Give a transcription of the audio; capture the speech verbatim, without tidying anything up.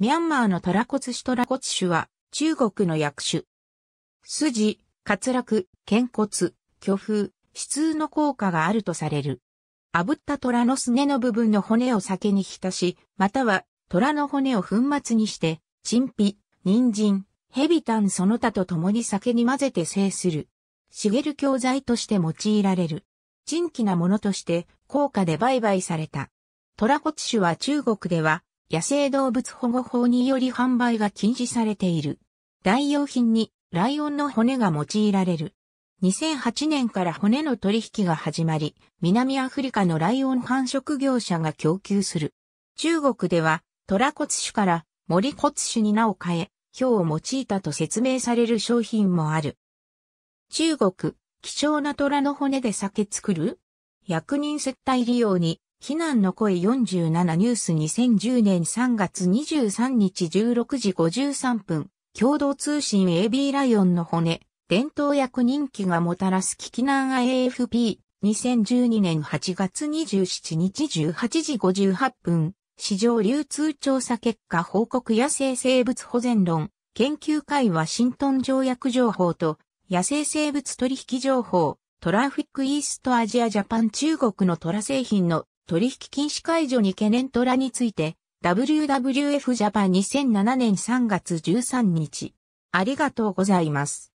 ミャンマーのトラコツ市トラコツ種は中国の薬種。筋、滑落、肩骨、巨風、歯痛の効果があるとされる。炙った虎のすねの部分の骨を酒に浸し、または虎の骨を粉末にして、陳皮、人参、ヘビタンその他と共に酒に混ぜて製する。茂る教材として用いられる。珍奇なものとして高価で売買された。トラコツ種は中国では、野生動物保護法により販売が禁止されている。代用品にライオンの骨が用いられる。にせんはちねんから骨の取引が始まり、南アフリカのライオン繁殖業者が供給する。中国ではトラコツ種からモリコツ種に名を変え、表を用いたと説明される商品もある。中国、希少な虎の骨で酒作る？役人接待利用に、非難の声よんじゅうななニュースにせんじゅうねんさんがつにじゅうさんにちじゅうろくじごじゅうさんぷん、共同通信 エービー ライオンの骨、伝統役人気がもたらす危機難 エーエフピー、にせんじゅうにねんはちがつにじゅうしちにちじゅうはちじごじゅうはちふん、市場流通調査結果報告野生生物保全論、研究会ワシントン条約情報と、野生生物取引情報、トラフィックイーストアジアジャパン中国の虎製品の取引禁止解除に懸念虎について、ダブリューダブリューエフ ジャパンにせんななねんさんがつじゅうさんにち。ありがとうございます。